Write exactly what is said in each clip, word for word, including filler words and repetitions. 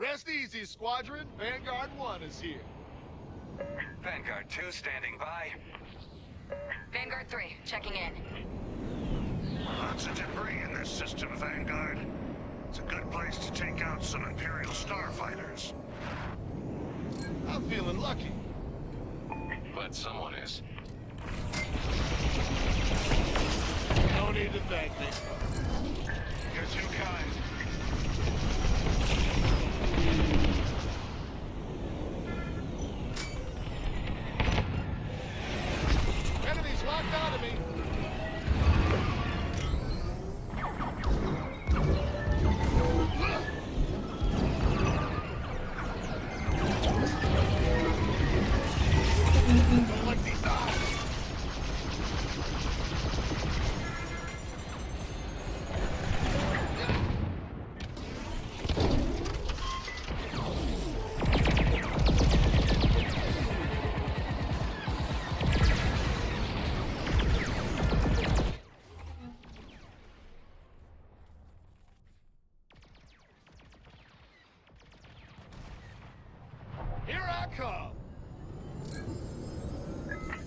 Rest easy, Squadron. Vanguard one is here. Vanguard two standing by. Vanguard three, checking in. Lots of debris in this system, Vanguard. It's a good place to take out some Imperial starfighters. I'm feeling lucky. But someone is. No need to thank me. You're too kind. Enemies locked onto me.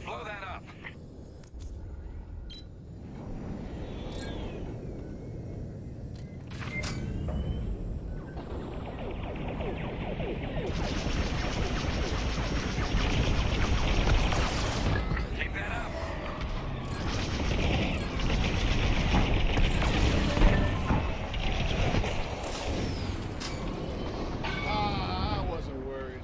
Blow that up. Keep that up. Ah, I wasn't worried.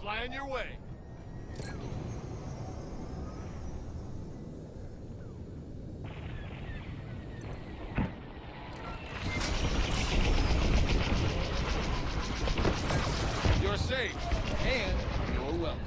Flying your way. You're safe, and you're welcome.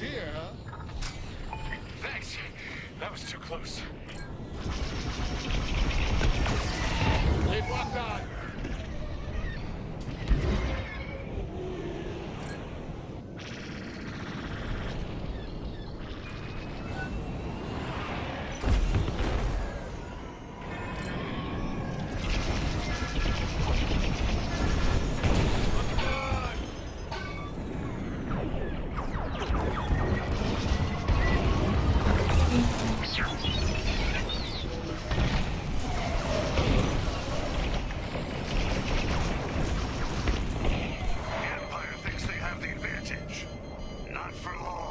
Here, huh? Thanks. That was too close. They've locked on. for long.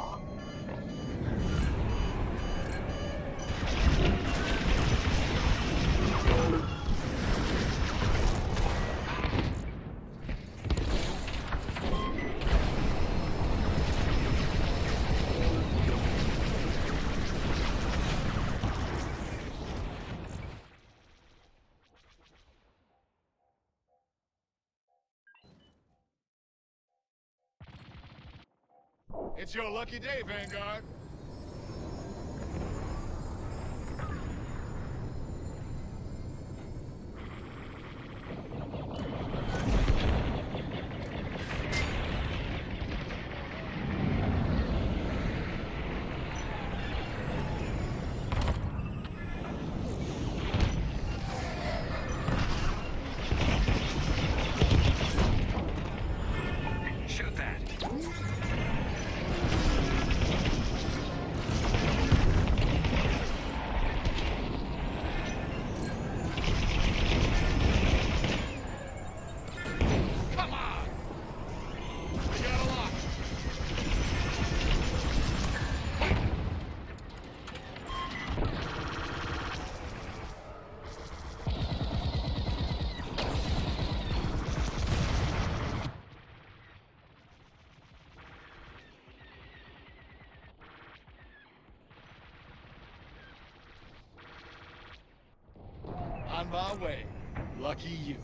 It's your lucky day, Vanguard. On my way. Lucky you.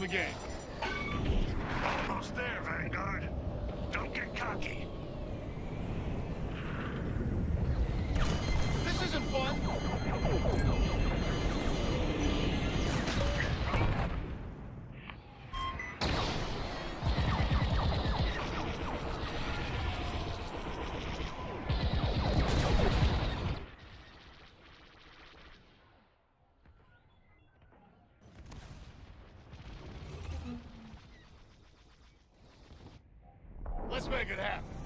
Again. Almost there, Vanguard. Don't get cocky. This isn't fun. make it happen.